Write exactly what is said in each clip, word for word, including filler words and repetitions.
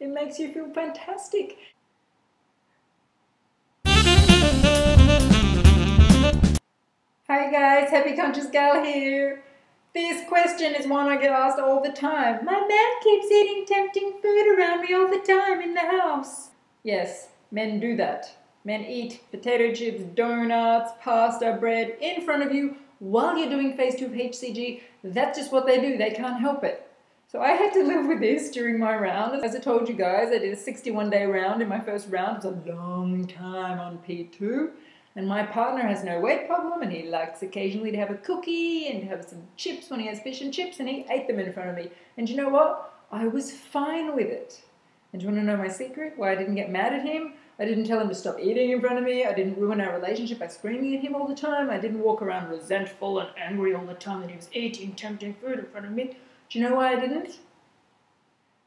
It makes you feel fantastic. Hi guys, Happy Conscious Gal here. This question is one I get asked all the time. My man keeps eating tempting food around me all the time in the house. Yes, men do that. Men eat potato chips, donuts, pasta, bread in front of you while you're doing phase two of H C G. That's just what they do. They can't help it. So I had to live with this during my round. As I told you guys, I did a sixty-one day round in my first round. It was a long time on P two. And my partner has no weight problem, and he likes occasionally to have a cookie and have some chips when he has fish and chips, and he ate them in front of me. And you know what? I was fine with it. And do you want to know my secret? Why I didn't get mad at him? I didn't tell him to stop eating in front of me. I didn't ruin our relationship by screaming at him all the time. I didn't walk around resentful and angry all the time that he was eating tempting food in front of me. Do you know why I didn't?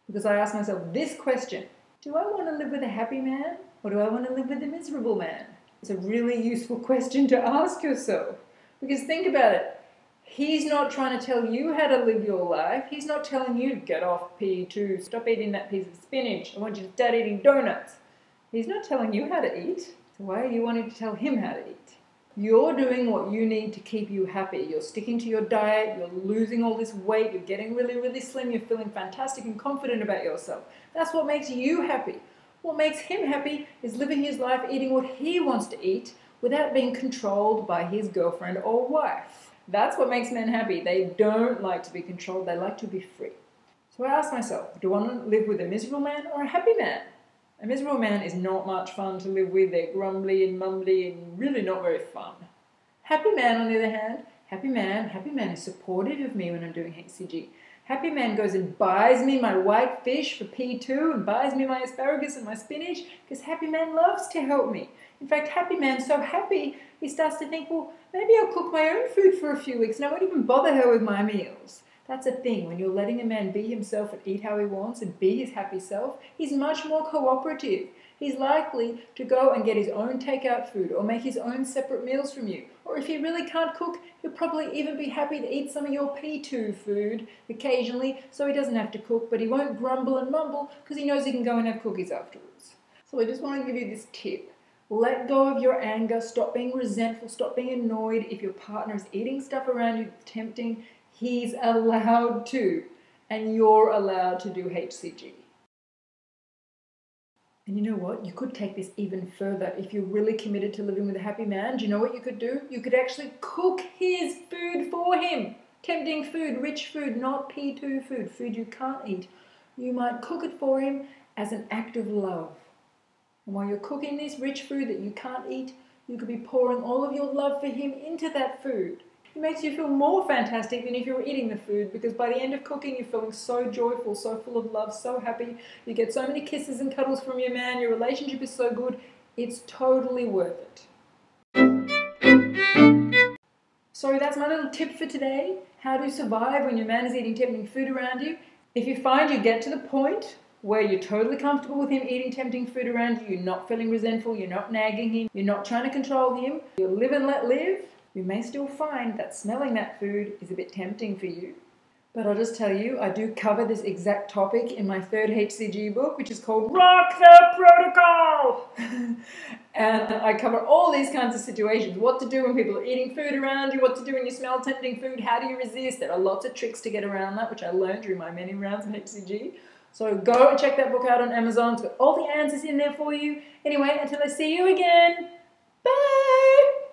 Because I asked myself this question. Do I want to live with a happy man, or do I want to live with a miserable man? It's a really useful question to ask yourself. Because think about it. He's not trying to tell you how to live your life. He's not telling you to get off P two, stop eating that piece of spinach, I want you to start eating donuts. He's not telling you how to eat. So why are you wanting to tell him how to eat? You're doing what you need to keep you happy. You're sticking to your diet, you're losing all this weight, you're getting really, really slim, you're feeling fantastic and confident about yourself. That's what makes you happy. What makes him happy is living his life, eating what he wants to eat without being controlled by his girlfriend or wife. That's what makes men happy. They don't like to be controlled, they like to be free. So I asked myself, do I want to live with a miserable man or a happy man? A miserable man is not much fun to live with. They're grumbly and mumbly and really not very fun. Happy man, on the other hand, happy man, happy man is supportive of me when I'm doing H C G. Happy man goes and buys me my white fish for P two and buys me my asparagus and my spinach, because happy man loves to help me. In fact, happy man's so happy he starts to think, well, maybe I'll cook my own food for a few weeks and I won't even bother her with my meals. That's a thing. When you're letting a man be himself and eat how he wants and be his happy self, he's much more cooperative. He's likely to go and get his own takeout food or make his own separate meals from you. Or if he really can't cook, he'll probably even be happy to eat some of your P two food occasionally, so he doesn't have to cook, but he won't grumble and mumble because he knows he can go and have cookies afterwards. So I just want to give you this tip. Let go of your anger. Stop being resentful. Stop being annoyed. If your partner is eating stuff around you that's tempting, he's allowed to, and you're allowed to do H C G. And you know what? You could take this even further. If you're really committed to living with a happy man, do you know what you could do? You could actually cook his food for him. Tempting food, rich food, not P two food, food you can't eat. You might cook it for him as an act of love. And while you're cooking this rich food that you can't eat, you could be pouring all of your love for him into that food. It makes you feel more fantastic than if you were eating the food, because by the end of cooking you're feeling so joyful, so full of love, so happy. You get so many kisses and cuddles from your man, your relationship is so good, it's totally worth it. So that's my little tip for today, how to survive when your man is eating tempting food around you. If you find you get to the point where you're totally comfortable with him eating tempting food around you, you're not feeling resentful, you're not nagging him, you're not trying to control him, you live and let live, you may still find that smelling that food is a bit tempting for you. But I'll just tell you, I do cover this exact topic in my third H C G book, which is called Rock The Protocol! And I cover all these kinds of situations. What to do when people are eating food around you, what to do when you smell tempting food, how do you resist? There are lots of tricks to get around that, which I learned during my many rounds of H C G. So go and check that book out on Amazon. It's got all the answers in there for you. Anyway, until I see you again, bye!